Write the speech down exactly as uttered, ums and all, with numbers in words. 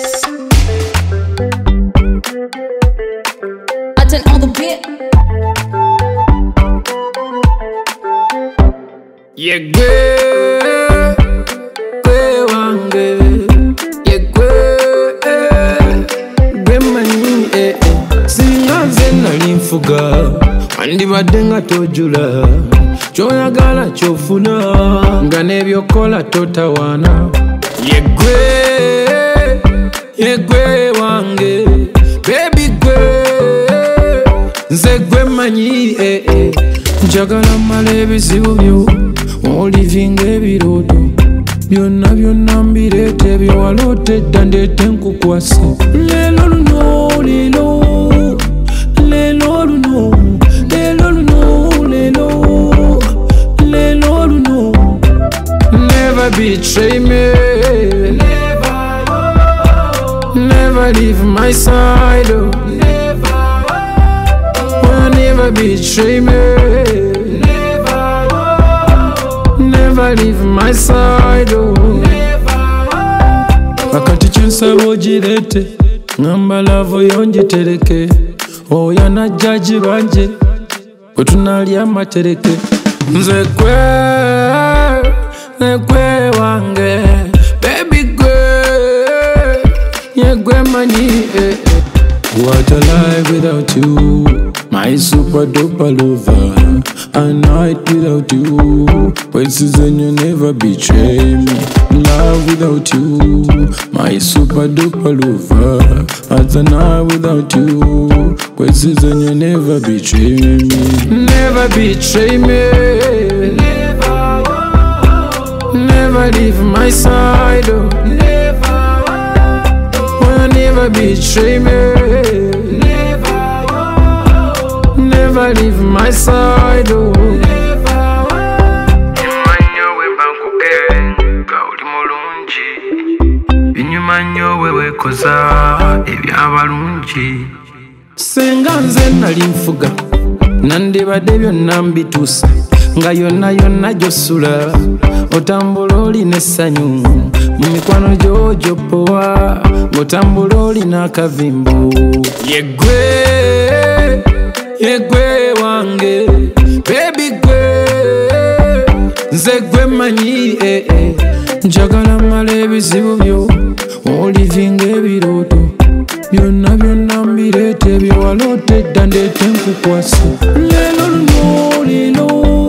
I done all the bit. Yeah, girl, girl, one girl. Yeah, girl, girl, man, eh, eh. Sing on, sing on, infuga. Andi madenga tojula. Choya gala chofuna. Ganebyo kola totawana. Yeah, girl, yeah, girl, one girl. Baby girl, nze girl, mani, eh, eh. Njagala malebi zibubyo. Living every road, you know, you know, be it every one loaded and they think of us. Lelo, no, lelo, lelo, no, lelo, no, lelo, lelo, no, never betray me, never, never leave my side, never, never betray me. Never leave my side, oh. Never. Wakati chensabo jirete, ngamba lavo yonje tereke. Oh yana jaji banje, kutunalia matereke. Nze kwe, nze kwe wange, baby kwe, nye kwe mani, eh, eh. What a life without you, my super duper lover. A night without you, places and you never betray me. Love without you, my super duper lover. As a night without you, places and you never betray me. Never betray me, never, never leave my side, oh. Never, oh, never betray me. Never leave my side, oh. Inyumanyo webankubenga uli mulungi, inyumanyo wewekoza ebyabalungi. Senga nze nali nfuga, nandibadde byonna mbituusa, nga yonna yonna gy'osula, otambula olina essanyu, mu mikwano gyo gy'opowa, ng'otambula olina akavimbo. Ye gwe, ye gwe wange, baby gwe, nze gwe manyi, eh, eh. Njagala male ebizibu byo, olivinga ebiroto, byonna byonna mbirete, byewalotedda ndeete nkukwase. Lelo luno lino.